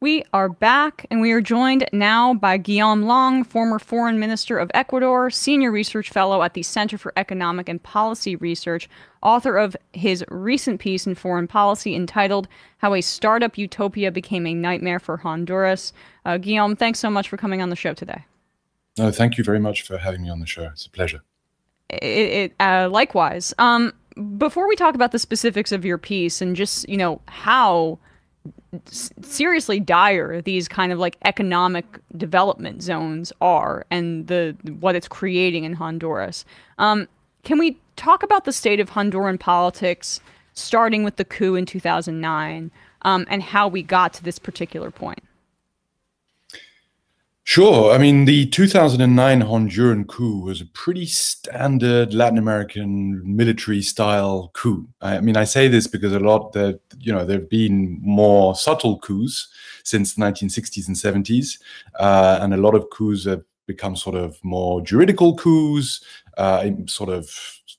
We are back, and we are joined now by Guillaume Long, former Foreign Minister of Ecuador, Senior Research Fellow at the Center for Economic and Policy Research, author of his recent piece in Foreign Policy entitled How a Startup Utopia Became a Nightmare for Honduras. Guillaume, thanks so much for coming on the show today. No, thank you very much for having me on the show. It's a pleasure. Likewise. Before we talk about the specifics of your piece and just, you know, how seriously dire these kind of like economic development zones are and what it's creating in Honduras. Can we talk about the state of Honduran politics, starting with the coup in 2009 and how we got to this particular point? Sure. I mean, the 2009 Honduran coup was a pretty standard Latin American military-style coup. I mean, I say this because there have been more subtle coups since the 1960s and 70s, and a lot of coups have become sort of more juridical coups, sort of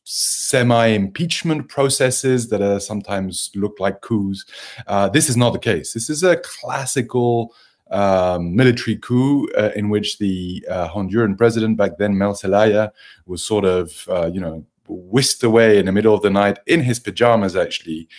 semi-impeachment processes that are sometimes look like coups. This is not the case. This is a classical military coup in which the Honduran president back then, Mel Zelaya, was sort of, whisked away in the middle of the night in his pajamas, actually,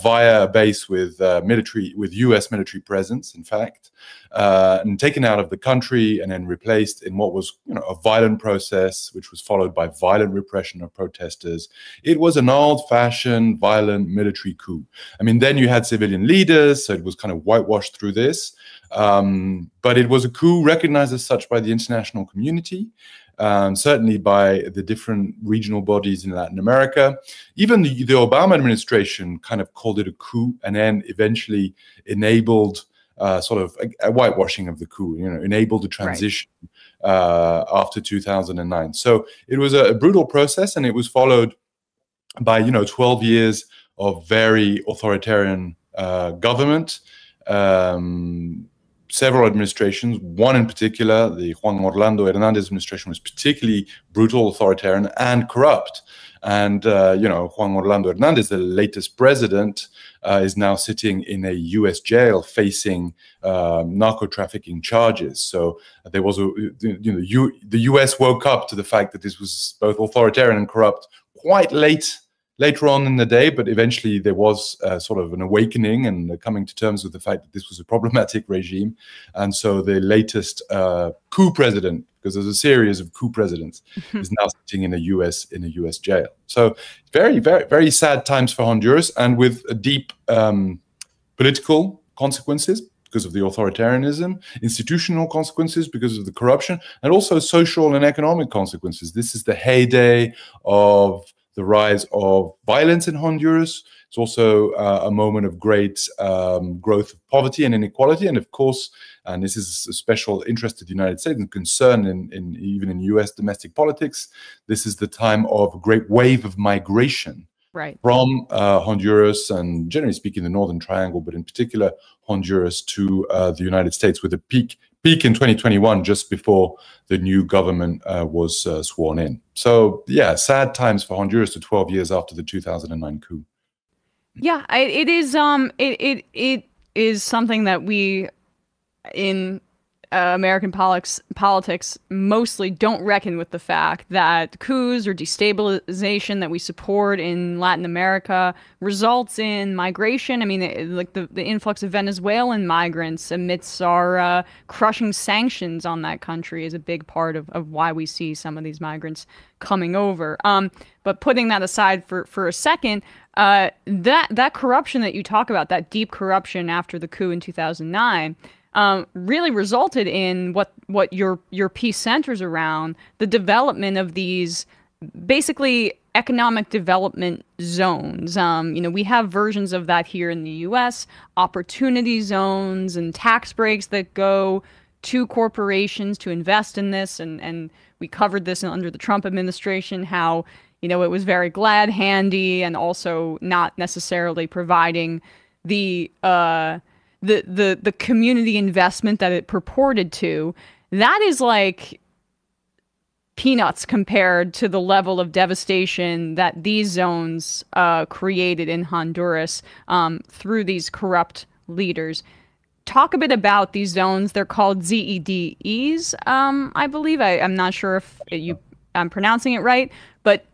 via a base with U.S. military presence, in fact, and taken out of the country and then replaced in what was, a violent process, which was followed by violent repression of protesters. It was an old-fashioned, violent military coup. I mean, then you had civilian leaders, so it was kind of whitewashed through this. But it was a coup recognized as such by the international community, certainly by the different regional bodies in Latin America. Even the Obama administration kind of called it a coup and then eventually enabled sort of a whitewashing of the coup, enabled the transition right after 2009. So it was a brutal process, and it was followed by, 12 years of very authoritarian government. Several administrations, one in particular, the Juan Orlando Hernández administration, was particularly brutal, authoritarian, and corrupt. And, Juan Orlando Hernández, the latest president, is now sitting in a U.S. jail facing narco-trafficking charges. So there was the U.S. woke up to the fact that this was both authoritarian and corrupt quite later on in the day, but eventually there was sort of an awakening and coming to terms with the fact that this was a problematic regime. And so the latest coup president, because there's a series of coup presidents, is now sitting in a U.S. jail. So very, very, very sad times for Honduras, and with a deep political consequences because of the authoritarianism, institutional consequences because of the corruption, and also social and economic consequences. This is the heyday of the rise of violence in Honduras. It's also a moment of great growth of poverty and inequality. And of course, and this is a special interest to the United States and concern even in US domestic politics, this is the time of a great wave of migration right from Honduras and generally speaking the Northern Triangle, but in particular Honduras to the United States, with a peak in 2021, just before the new government was sworn in. So, yeah, sad times for Honduras to 12 years after the 2009 coup. Yeah, it is. It is something that we in American politics mostly don't reckon with, the fact that coups or destabilization that we support in Latin America results in migration. I mean, the influx of Venezuelan migrants amidst our crushing sanctions on that country is a big part of why we see some of these migrants coming over. But putting that aside for a second, that corruption that you talk about, that deep corruption after the coup in 2009, really resulted in what your piece centers around, the development of these basically economic development zones. We have versions of that here in the U.S., opportunity zones and tax breaks that go to corporations to invest in this. And we covered this under the Trump administration, how, it was very glad-handy and also not necessarily providing the community investment that it purported to. That is like peanuts compared to the level of devastation that these zones created in Honduras through these corrupt leaders. talk a bit about these zones. They're called ZEDs, I believe. I'm not sure if I'm pronouncing it right, but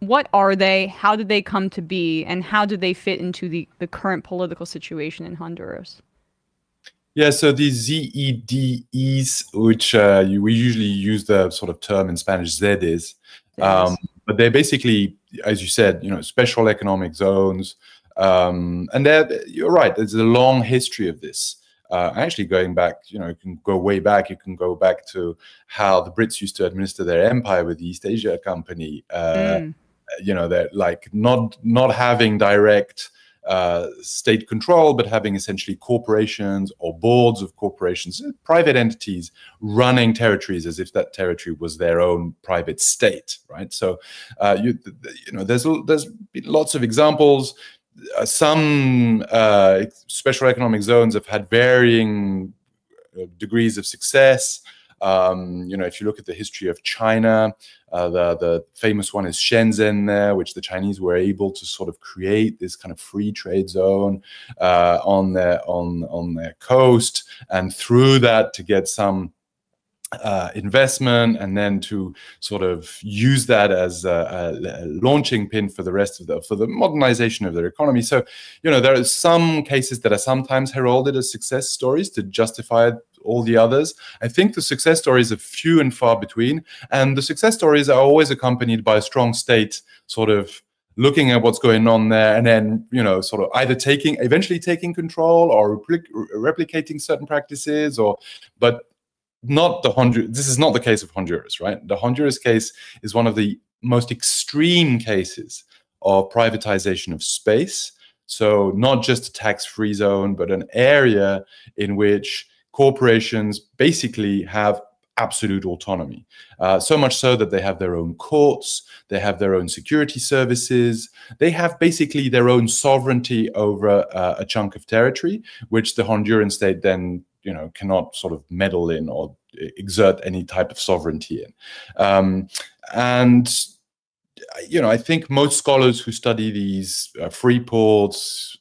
what are they? How did they come to be? And how do they fit into the current political situation in Honduras? Yeah, so the ZEDs, which we usually use the sort of term in Spanish, ZEDEs, but they're basically, as you said, special economic zones. And you're right, there's a long history of this. Actually going back, it can go way back. It can go back to how the Brits used to administer their empire with the East Asia Company. That not having direct state control, but having essentially corporations or boards of corporations, private entities running territories as if that territory was their own private state, right? So, there's been lots of examples. Some special economic zones have had varying degrees of success. If you look at the history of China, the famous one is Shenzhen there, which the Chinese were able to sort of create this kind of free trade zone on their coast, and through that to get some investment, and then to sort of use that as a launching pin for the rest of for the modernization of their economy. So, there are some cases that are sometimes heralded as success stories to justify all the others. I think the success stories are few and far between, and the success stories are always accompanied by a strong state sort of looking at what's going on there, and then, sort of either eventually taking control or replicating certain practices, but not the Honduras. This is not the case of Honduras, right? The Honduras case is one of the most extreme cases of privatization of space. So not just a tax-free zone, but an area in which corporations basically have absolute autonomy. So much so that they have their own courts, they have their own security services, they have basically their own sovereignty over a chunk of territory, which the Honduran state then cannot sort of meddle in or exert any type of sovereignty in. I think most scholars who study these free ports,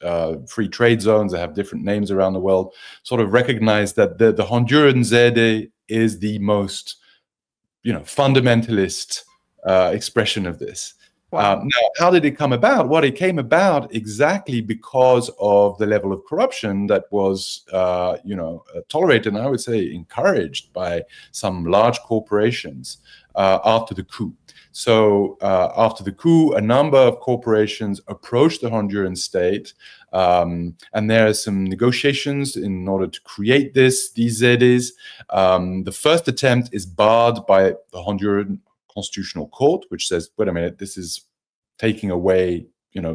free trade zones that have different names around the world, sort of recognize that the Honduran Zede is the most, fundamentalist expression of this. Wow. Now, how did it come about? Well, it came about exactly because of the level of corruption that was, tolerated and I would say encouraged by some large corporations after the coup. So after the coup, a number of corporations approached the Honduran state, and there are some negotiations in order to create these ZEDEs. The first attempt is barred by the Honduran Constitutional Court, which says, wait a minute, this is taking away,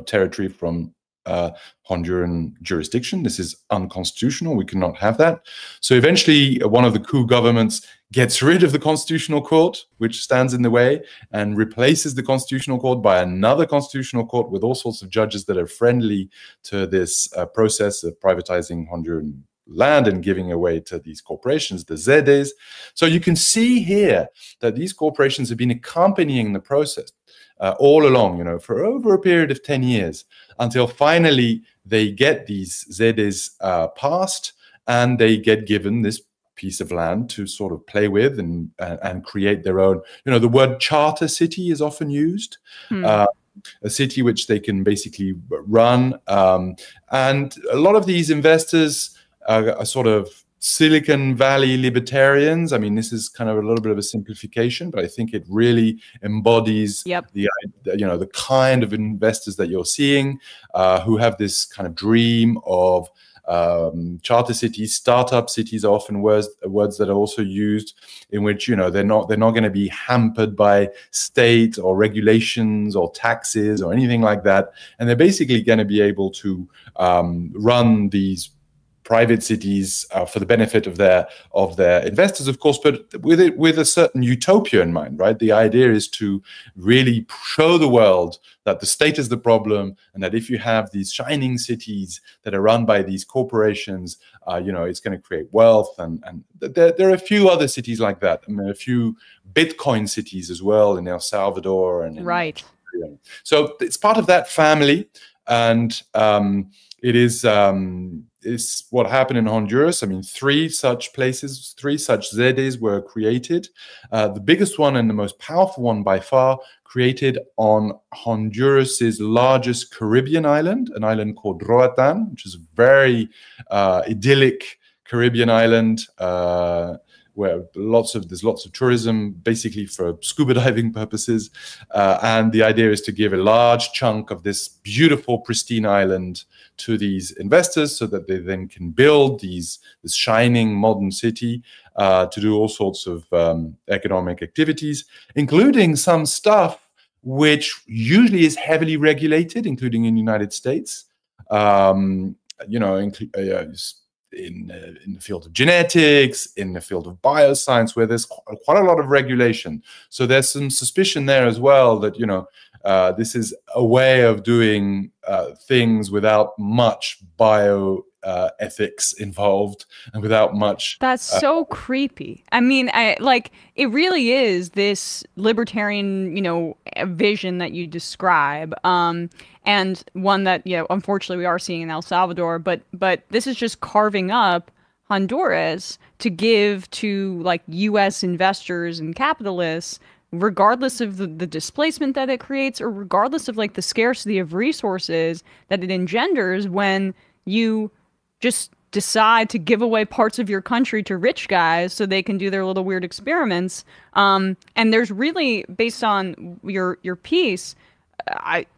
territory from Honduran jurisdiction. This is unconstitutional. We cannot have that. So eventually, one of the coup governments gets rid of the Constitutional Court, which stands in the way, and replaces the Constitutional Court by another Constitutional Court with all sorts of judges that are friendly to this process of privatizing Honduran land and giving away to these corporations, the ZEDEs. So you can see here that these corporations have been accompanying the process all along, for over a period of 10 years, until finally they get these ZEDEs passed, and they get given this piece of land to sort of play with and create their own. The word charter city is often used. Hmm. A city which they can basically run. And a lot of these investors a sort of Silicon Valley libertarians. I mean, this is kind of a little bit of a simplification, but I think it really embodies the kind of investors that you're seeing who have this kind of dream of charter cities. Startup cities are often words that are also used, in which they're not going to be hampered by state or regulations or taxes or anything like that, and they're basically going to be able to run these private cities for the benefit of their investors, of course, but with a certain utopia in mind, right? The idea is to really show the world that the state is the problem, and that if you have these shining cities that are run by these corporations, it's going to create wealth. And there are a few other cities like that. I mean, a few Bitcoin cities as well in El Salvador. And right. So it's part of that family, and it is is what happened in Honduras. I mean, three such places, three such ZEDEs were created. The biggest one and the most powerful one by far, created on Honduras's largest Caribbean island, an island called Roatán, which is a very idyllic Caribbean island where there's lots of tourism, basically for scuba diving purposes. And the idea is to give a large chunk of this beautiful, pristine island to these investors so that they then can build this shining modern city to do all sorts of economic activities, including some stuff which usually is heavily regulated, including in the United States, you know, in the field of genetics, in the field of bioscience, where there's quite a lot of regulation. So there's some suspicion there as well that, you know, this is a way of doing things without much ethics involved and without much. That's so creepy. I mean, like, it really is this libertarian, you know, vision that you describe, and one that, you know, unfortunately we are seeing in El Salvador. But this is just carving up Honduras to give to, like, U.S. investors and capitalists, regardless of the displacement that it creates, or regardless of, like, the scarcity of resources that it engenders when you just decide to give away parts of your country to rich guys so they can do their little weird experiments. And there's really, based on your piece,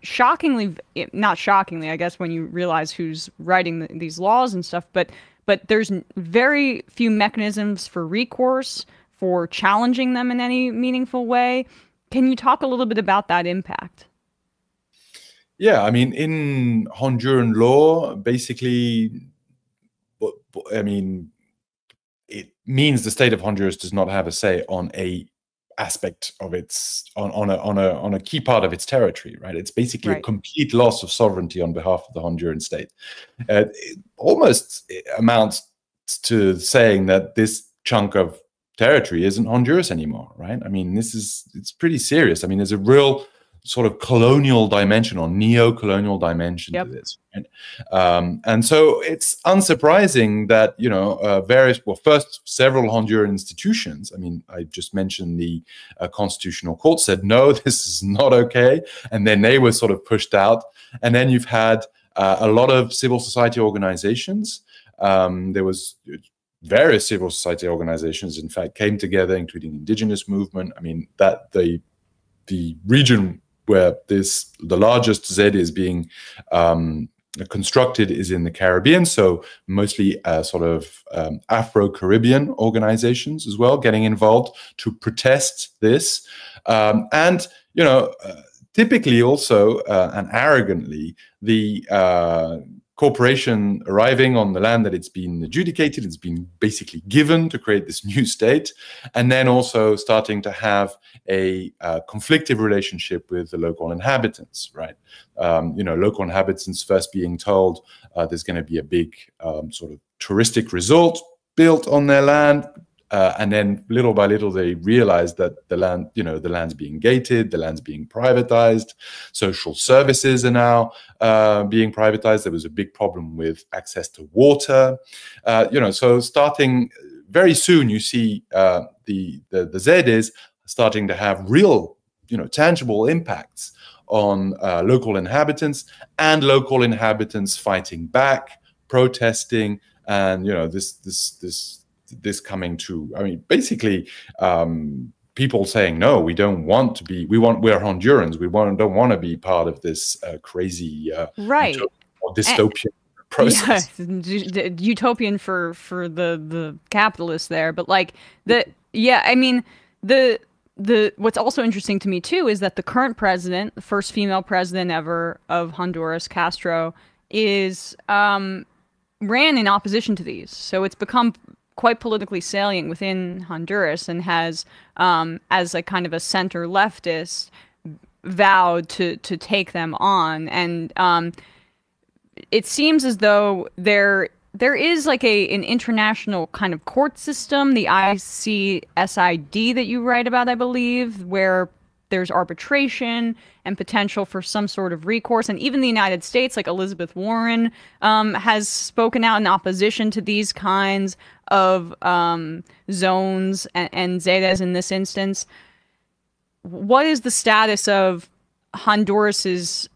shockingly, not shockingly, I guess, when you realize who's writing these laws and stuff, but there's very few mechanisms for recourse, for challenging them in any meaningful way. Can you talk a little bit about that impact? Yeah, I mean, in Honduran law, basically, I mean, it means the state of Honduras does not have a say on a aspect of its on a key part of its territory, right? It's basically a complete loss of sovereignty on behalf of the Honduran state. It almost amounts to saying that this chunk of territory isn't Honduras anymore, right? I mean, it's pretty serious. I mean, there's a real sort of colonial dimension or neo-colonial dimension to this, right? And so it's unsurprising that, you know, several Honduran institutions, I mean, I just mentioned the Constitutional Court said, no, this is not okay. And then they were sort of pushed out. And then you've had a lot of civil society organizations. There was various civil society organizations, in fact, came together, including indigenous movement. I mean, that the region where the largest ZED is being constructed is in the Caribbean, so mostly sort of Afro-Caribbean organizations as well getting involved to protest this. And, you know, typically also and arrogantly, the corporation arriving on the land that it's been adjudicated, it's been basically given to create this new state, and then also starting to have a conflictive relationship with the local inhabitants, right? You know, local inhabitants first being told there's going to be a big sort of touristic resort built on their land. And then little by little, they realize that the land, you know, the land's being gated, the land's being privatized. Social services are now being privatized. There was a big problem with access to water, you know. So starting very soon, you see the ZEDEs starting to have real, you know, tangible impacts on local inhabitants fighting back, protesting, and, you know, this coming to, I mean, basically people saying, no, we don't want to be, we're Hondurans, don't want to be part of this crazy dystopian process. Yeah, utopian for the capitalists there, but like I mean, what's also interesting to me too is that the current president, the first female president ever of Honduras, Castro, is ran in opposition to these, so it's become quite politically salient within Honduras, and has, as a kind of a center leftist, vowed to take them on. And it seems as though there is like an international kind of court system, the ICSID that you write about, I believe, where there's arbitration and potential for some sort of recourse. And even the United States, like Elizabeth Warren, has spoken out in opposition to these kinds of zones and ZEDEs in this instance. What is the status of Honduras's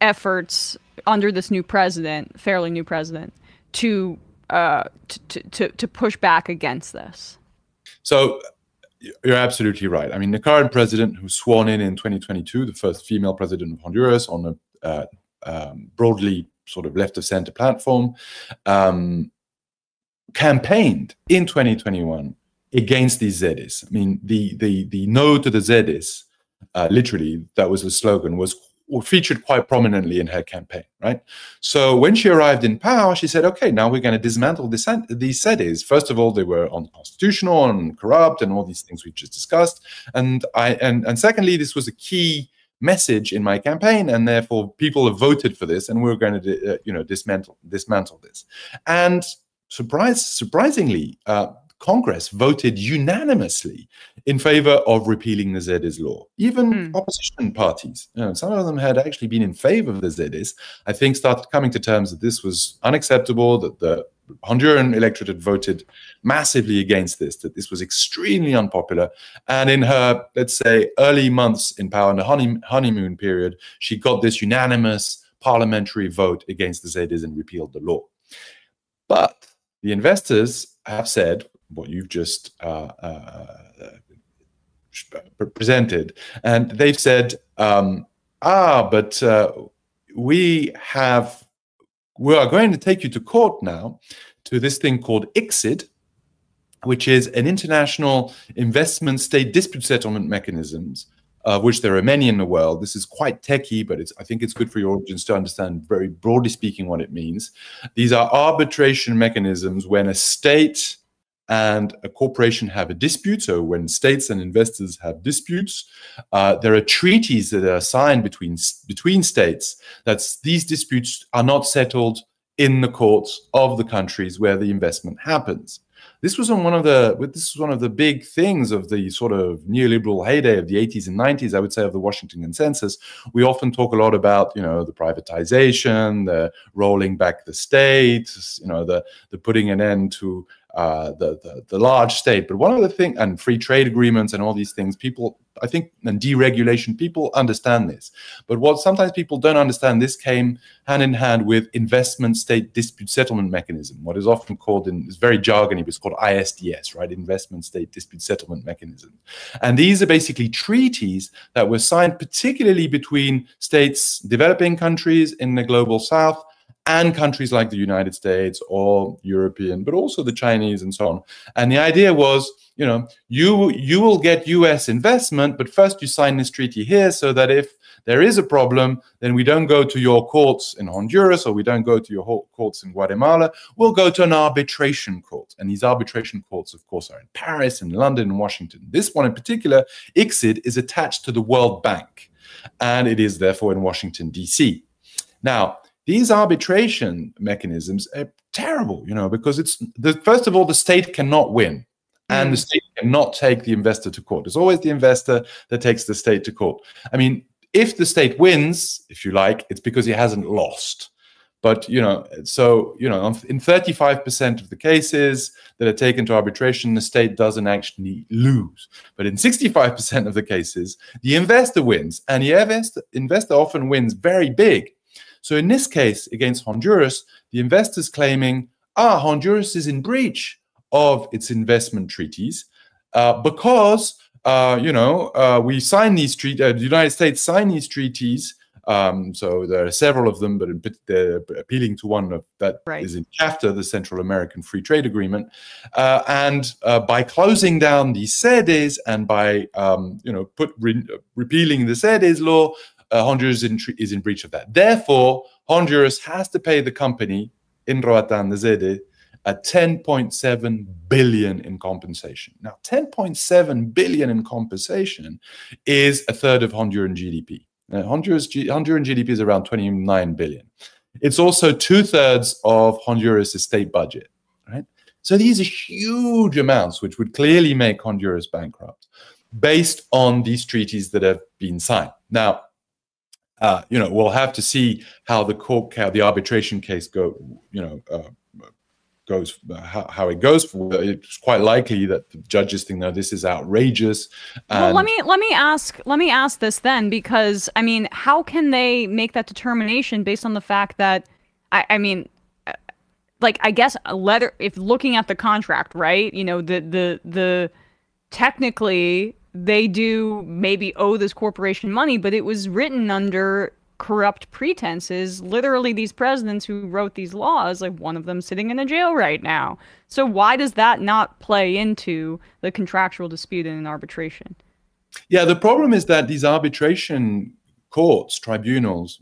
efforts under this new president, fairly new president, to push back against this? So you're absolutely right. I mean, the current president, who was sworn in 2022, the first female president of Honduras, on a broadly sort of left of center platform, campaigned in 2021 against these ZEDEs. I mean, the no to the ZEDEs, literally, that was the slogan, was featured quite prominently in her campaign, right? So when she arrived in power, she said, okay, now we're going to dismantle these ZEDEs. First of all, they were unconstitutional and corrupt and all these things we just discussed. And secondly, this was a key message in my campaign, and therefore people have voted for this, and we're going to dismantle this. And surprisingly, Congress voted unanimously in favor of repealing the ZEDES law. Even opposition parties, some of them had actually been in favor of the ZEDES, I think started coming to terms that this was unacceptable, that the Honduran electorate had voted massively against this, that this was extremely unpopular. And in her, let's say, early months in power, in the honeymoon period, she got this unanimous parliamentary vote against the ZEDES and repealed the law. But the investors have said, what you've just presented, and they've said, but we are going to take you to court now to this thing called ICSID, which is an international investment state dispute settlement mechanisms, of which there are many in the world. This is quite techie, but I think it's good for your audience to understand, very broadly speaking, what it means. These are arbitration mechanisms when a state and a corporation have a dispute. So when states and investors have disputes, there are treaties that are signed between states. That's these disputes are not settled in the courts of the countries where the investment happens. This was one of the big things of the sort of neoliberal heyday of the 80s and 90s, I would say, of the Washington Consensus. We often talk a lot about, the privatization, the rolling back the state, the putting an end to the large state. But one of the things, and free trade agreements and all these things, people, I think, and deregulation, people understand this. But what sometimes people don't understand, this came hand in hand with investment state dispute settlement mechanism, what is often called, it's very jargony, but it's called ISDS, right? Investment state dispute settlement mechanism. And these are basically treaties that were signed particularly between states, developing countries in the global south, and countries like the United States or European, but also the Chinese and so on. And the idea was, you will get US investment, but first you sign this treaty here so that if there is a problem, then we don't go to your courts in Honduras, or we don't go to your courts in Guatemala. We'll go to an arbitration court. And these arbitration courts, of course, are in Paris and London and Washington. This one in particular, ICSID, is attached to the World Bank, and it is therefore in Washington, D.C. Now, these arbitration mechanisms are terrible, because first of all, the state cannot win, and the state cannot take the investor to court. It's always the investor that takes the state to court. I mean, if the state wins, if you like, it's because he hasn't lost. But, in 35% of the cases that are taken to arbitration, the state doesn't actually lose. But in 65% of the cases, the investor wins, and the investor often wins very big. So in this case, against Honduras, the investors claiming, Honduras is in breach of its investment treaties because, we signed these treaties, the United States signed these treaties. So there are several of them, but they're appealing to one that is in CAFTA, the Central American Free Trade Agreement. And by closing down the ZEDEs and by, repealing the ZEDEs law, Honduras is in breach of that. Therefore, Honduras has to pay the company in Roatán, the ZEDE, $10.7 billion in compensation. Now, $10.7 billion in compensation is a third of Honduran GDP. Honduran GDP is around $29 billion. It's also two-thirds of Honduras' state budget, right? So these are huge amounts, which would clearly make Honduras bankrupt. based on these treaties that have been signed. Now, you know, we'll have to see how the court, how the arbitration case go, you know, goes, how it goes. It's quite likely that the judges think, no, this is outrageous. Well, let me ask this then, because I mean, how can they make that determination based on the fact that, I mean, like, I guess a letter, if looking at the contract, right, you know, the technically they do maybe owe this corporation money, but it was written under corrupt pretenses. Literally, these presidents who wrote these laws, like one of them sitting in a jail right now. So why does that not play into the contractual dispute in an arbitration? Yeah, the problem is that these arbitration courts, tribunals,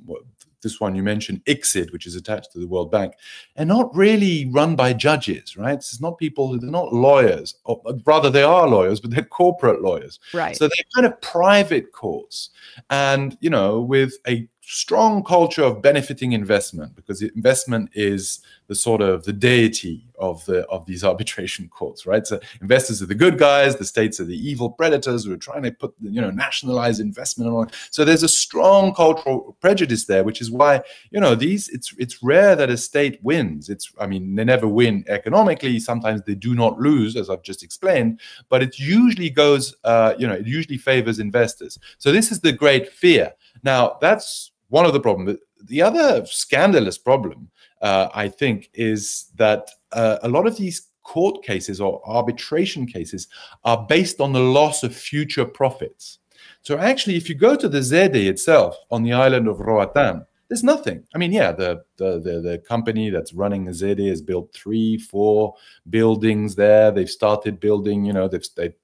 this one you mentioned, ICSID, which is attached to the World Bank, and not really run by judges, right? It's not people, they're not lawyers, or rather they are lawyers, but they're corporate lawyers. Right. So they're kind of private courts and, you know, with a strong culture of benefiting investment, because investment is the sort of the deity of these arbitration courts, right? So investors are the good guys, the states are the evil predators who are trying to put, you know, nationalize investment and all. So there's a strong cultural prejudice there, which is why, you know, these it's rare that a state wins. It's, I mean, they never win economically. Sometimes they do not lose, as I've just explained, but it usually goes, you know, it usually favors investors. So this is the great fear. Now that's one of the problems. The other scandalous problem, I think, is that a lot of these court cases or arbitration cases are based on the loss of future profits. So actually, if you go to the ZEDE itself on the island of Roatán, there's nothing. I mean, yeah, the company that's running the ZEDE has built 3, 4 buildings there. They've started building, you know,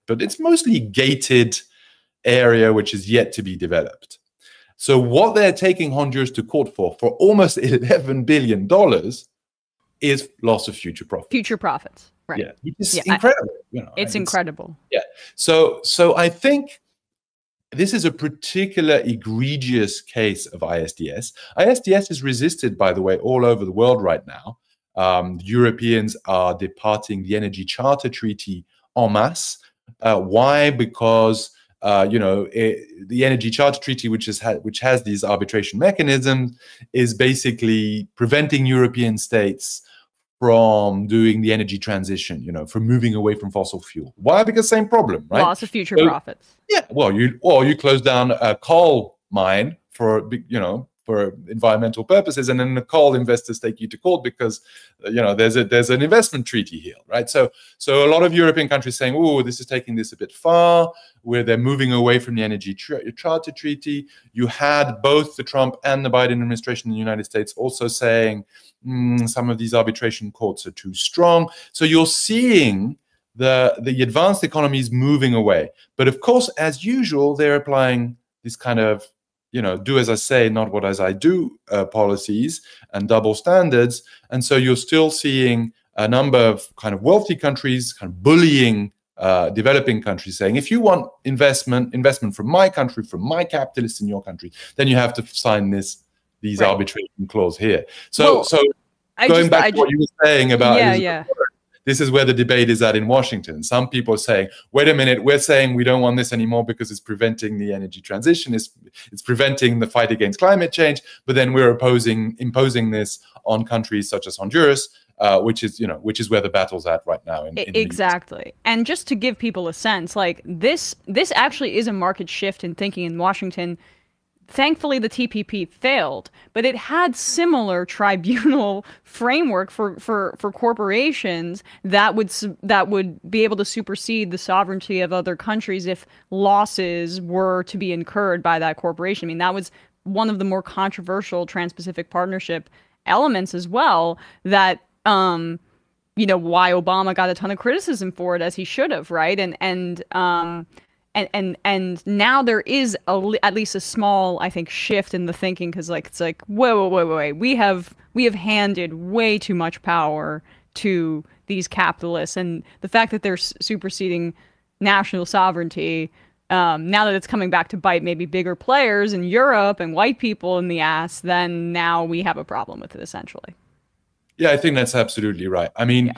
but it's mostly gated area, which is yet to be developed. So what they're taking Honduras to court for almost $11 billion, is loss of future profits. Future profits, right. Yeah, it's incredible. You know, it's incredible. Yeah. So I think this is a particular egregious case of ISDS. ISDS is resisted, by the way, all over the world right now. Europeans are departing the Energy Charter Treaty en masse. Why? Because you know, the Energy Charter Treaty, which has these arbitration mechanisms, is basically preventing European states from doing the energy transition, you know, from moving away from fossil fuel. Why? Because same problem, right? Loss of future profits. Yeah. Well, you close down a coal mine for, you know, for environmental purposes, and then the coal investors take you to court because, you know, there's an investment treaty here, right? So a lot of European countries saying, oh, this is taking this a bit far, where they're moving away from the Energy Charter Treaty. You had both the Trump and the Biden administration in the United States also saying some of these arbitration courts are too strong. So you're seeing the advanced economies moving away, but of course, as usual, they're applying this kind of, you know, do as I say, not what as I do policies and double standards. And so you're still seeing a number of kind of wealthy countries kind of bullying developing countries, saying, if you want investment from my country, from my capitalists in your country, then you have to sign these right. arbitration clause here. So, well, so going back to what you were saying about, yeah, yeah. This is where the debate is at in Washington. Some people are saying, wait a minute, we're saying we don't want this anymore because it's preventing the energy transition, it's preventing the fight against climate change, but then we're imposing this on countries such as Honduras, which is where the battle's at right now. In exactly. And just to give people a sense, like this actually is a market shift in thinking in Washington. Thankfully, the TPP failed, but it had similar tribunal framework for corporations that would be able to supersede the sovereignty of other countries if losses were to be incurred by that corporation. I mean, that was one of the more controversial Trans-Pacific Partnership elements as well, that, you know, why Obama got a ton of criticism for it, as he should have, right? And now there is at least a small, I think, shift in the thinking, because like it's like, whoa, we have handed way too much power to these capitalists, and the fact that they're superseding national sovereignty, now that it's coming back to bite maybe bigger players in Europe and white people in the ass, then now we have a problem with it essentially. Yeah, I think that's absolutely right. I mean,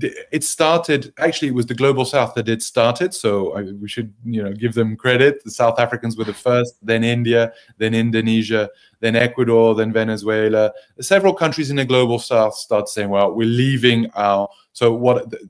it started, actually it was the Global South that it started, so we should give them credit. The South Africans were the first, then India, then Indonesia, then Ecuador, then Venezuela. Several countries in the Global South start saying, well, we're leaving our,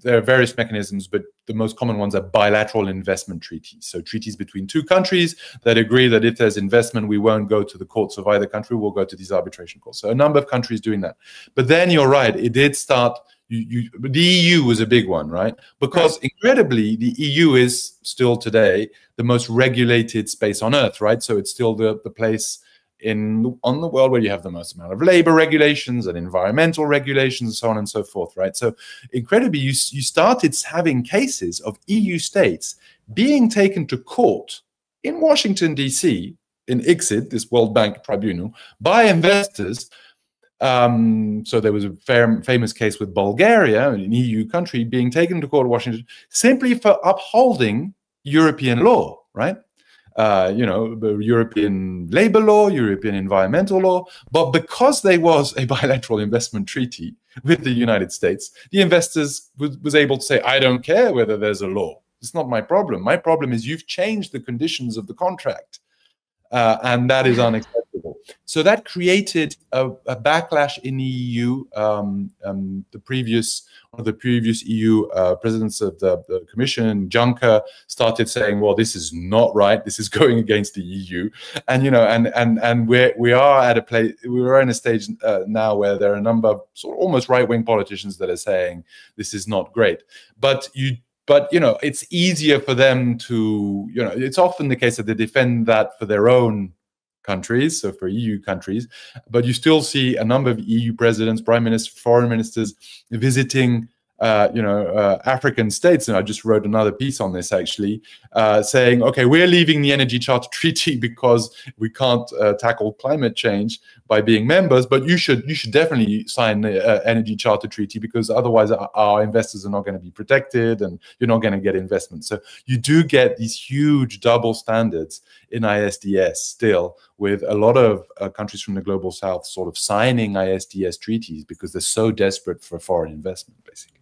there are various mechanisms, but the most common ones are bilateral investment treaties. So treaties between two countries that agree that if there's investment, we won't go to the courts of either country, we'll go to these arbitration courts. So a number of countries doing that. But then you're right, it did start, the EU was a big one, right? Because incredibly, the EU is still today the most regulated space on earth, right? So it's still the place on the world where you have the most amount of labor regulations and environmental regulations and so on and so forth, right? So incredibly, you started having cases of EU states being taken to court in Washington, D.C., in ICSID, this World Bank tribunal, by investors. So there was a famous case with Bulgaria, an EU country, being taken to court in Washington simply for upholding European law, right? The European labor law, European environmental law. But because there was a bilateral investment treaty with the United States, the investors was able to say, I don't care whether there's a law. It's not my problem. My problem is you've changed the conditions of the contract. And that is unacceptable. So that created a backlash in the EU. One of the previous EU presidents of the Commission, Juncker, started saying, "Well, this is not right. This is going against the EU." And and we are at a place. We're in a stage now where there are a number of sort of almost right-wing politicians that are saying this is not great. But it's easier for them to, it's often the case that they defend that for their own countries, so for EU countries, but you still see a number of EU presidents, prime ministers, foreign ministers visiting, African states, and I just wrote another piece on this actually, saying, okay, we're leaving the Energy Charter Treaty because we can't tackle climate change by being members, but you should definitely sign the Energy Charter Treaty because otherwise our investors are not going to be protected and you're not going to get investment. So you do get these huge double standards in ISDS still, with a lot of countries from the Global South sort of signing ISDS treaties because they're so desperate for foreign investment, basically.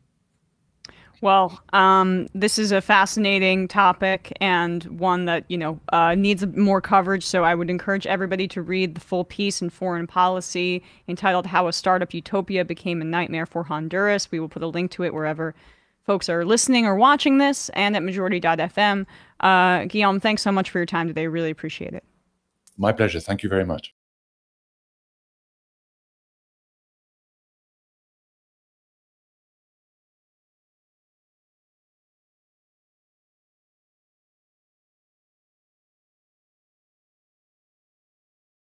Well, this is a fascinating topic and one that, needs more coverage. So I would encourage everybody to read the full piece in Foreign Policy entitled How a Startup Utopia Became a Nightmare for Honduras. We will put a link to it wherever folks are listening or watching this and at majority.fm. Guillaume, thanks so much for your time today. Really appreciate it. My pleasure. Thank you very much.